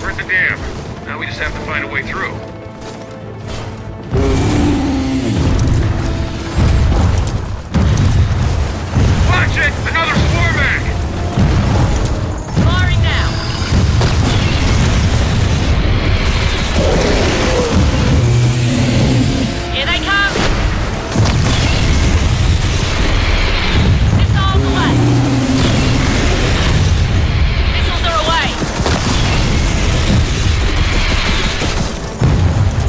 We've hurt the dam. Now we just have to find a way through. Watch it! Another swarmac! Firing now! Here they come! Missiles away! Missiles are away!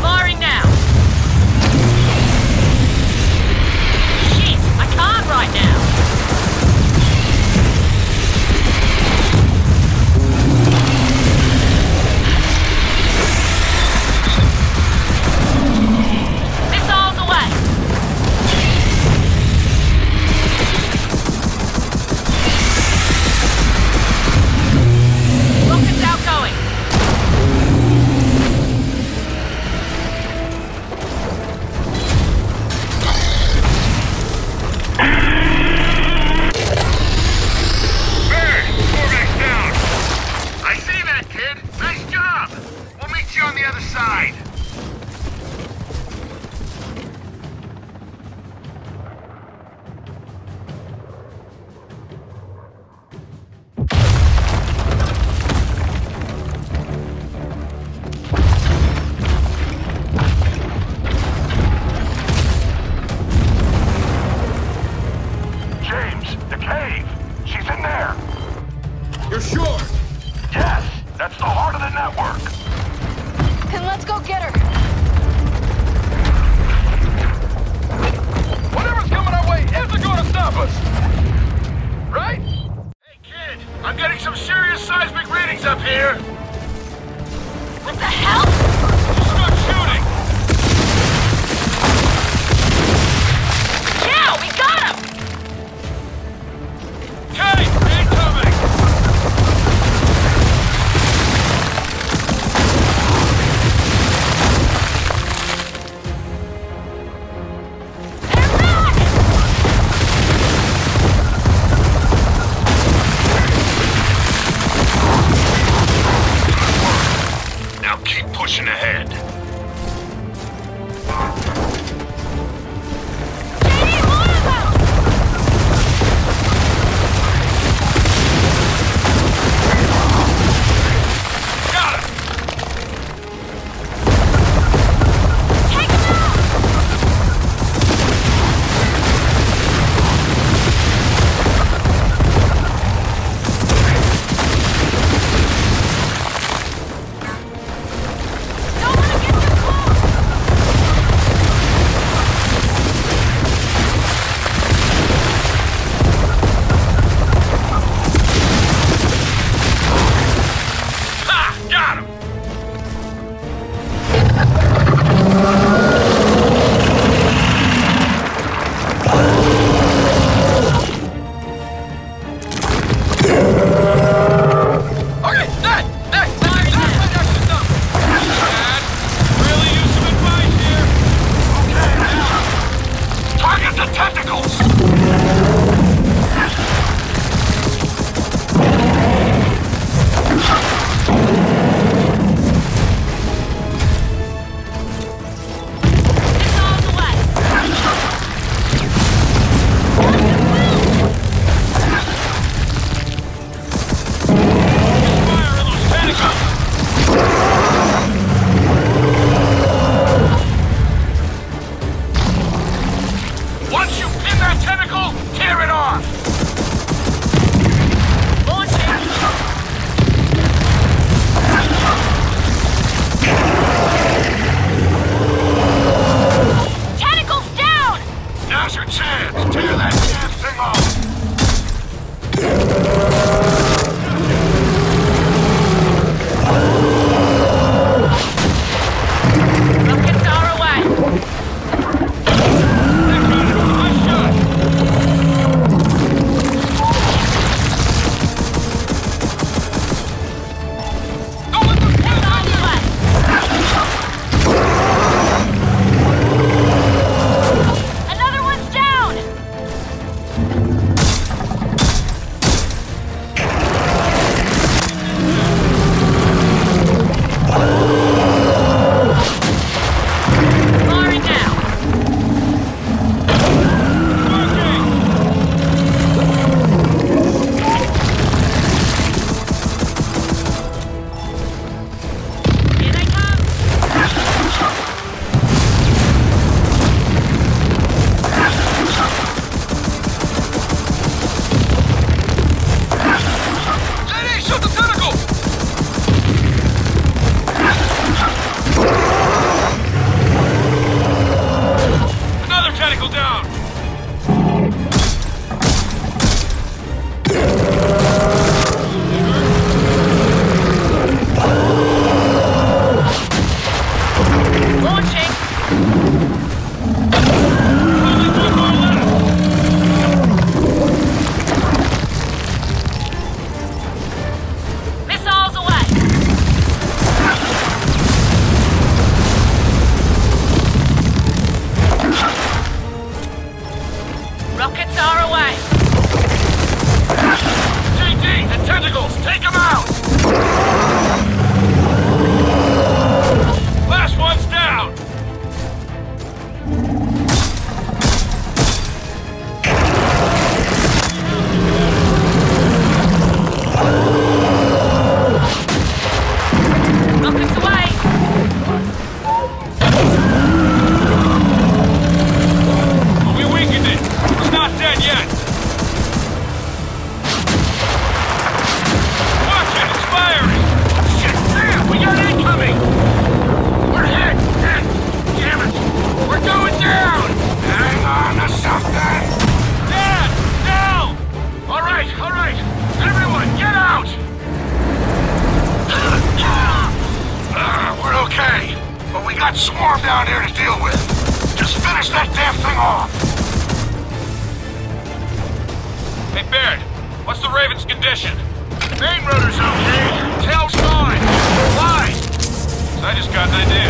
Firing now! Shit! I can't right now! got swarm down here to deal with. Just finish that damn thing off. Hey, Baird, what's the Raven's condition? Main rotor's okay. Tail's fine. Why? I just got an idea.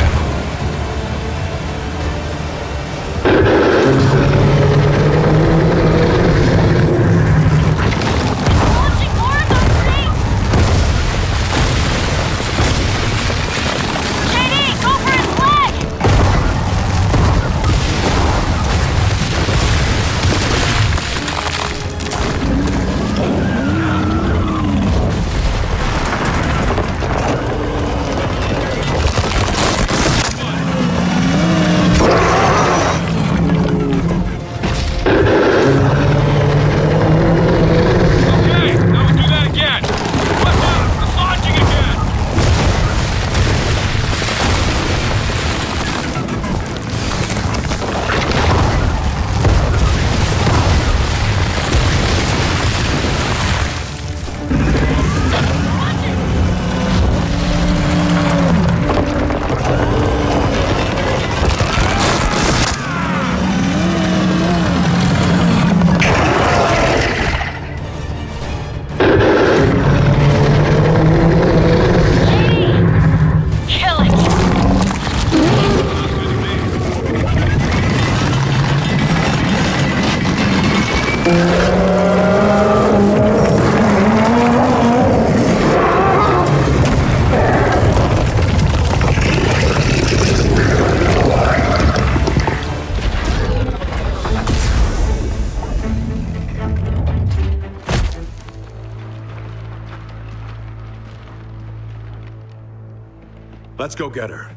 Let's go get her.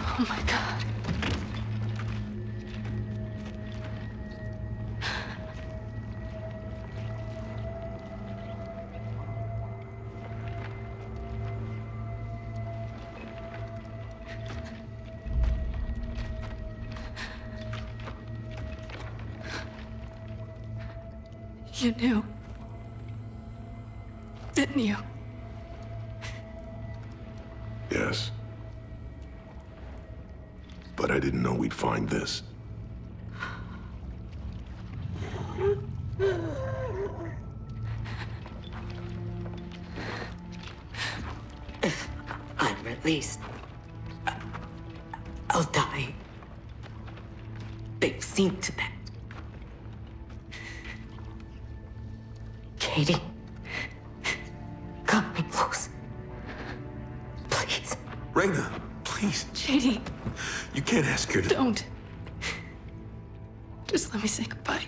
Oh my God. You knew, didn't you? Yes. But I didn't know we'd find this. I'm released. I'll die. They've seen to that. JD, come in close. Please. Raina, please. JD. You can't ask her to... Don't. Just let me say goodbye.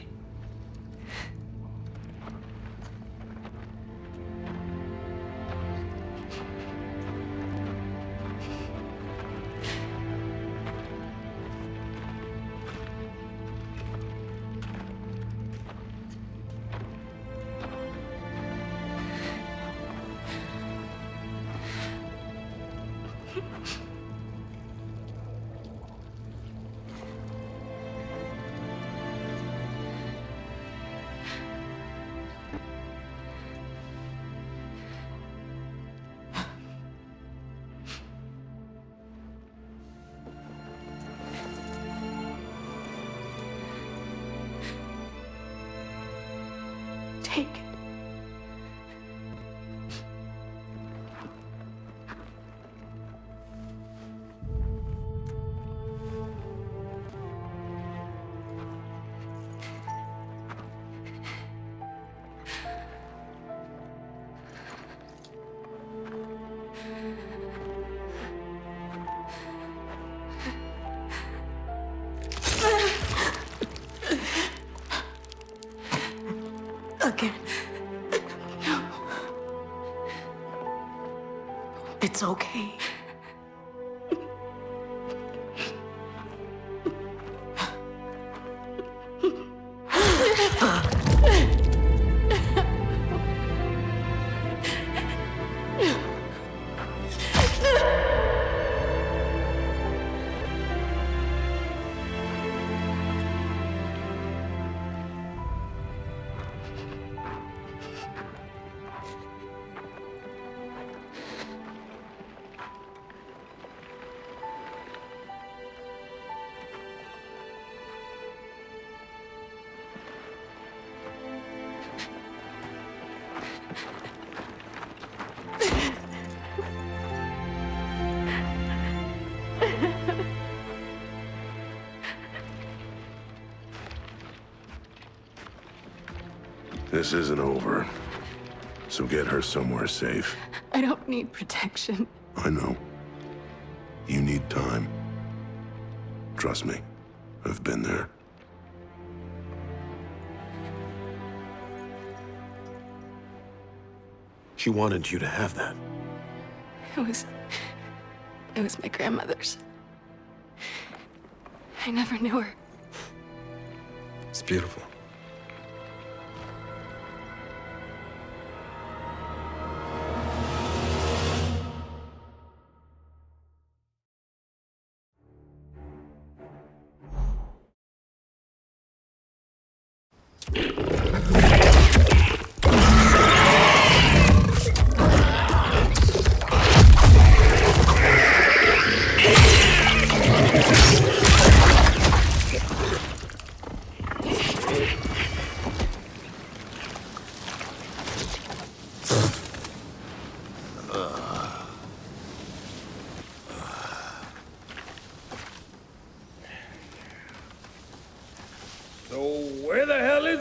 Take it. Again. No. It's okay. This isn't over. So get her somewhere safe. I don't need protection. I know. You need time. Trust me. I've been there. She wanted you to have that. It was my grandmother's. I never knew her. It's beautiful.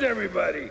Everybody.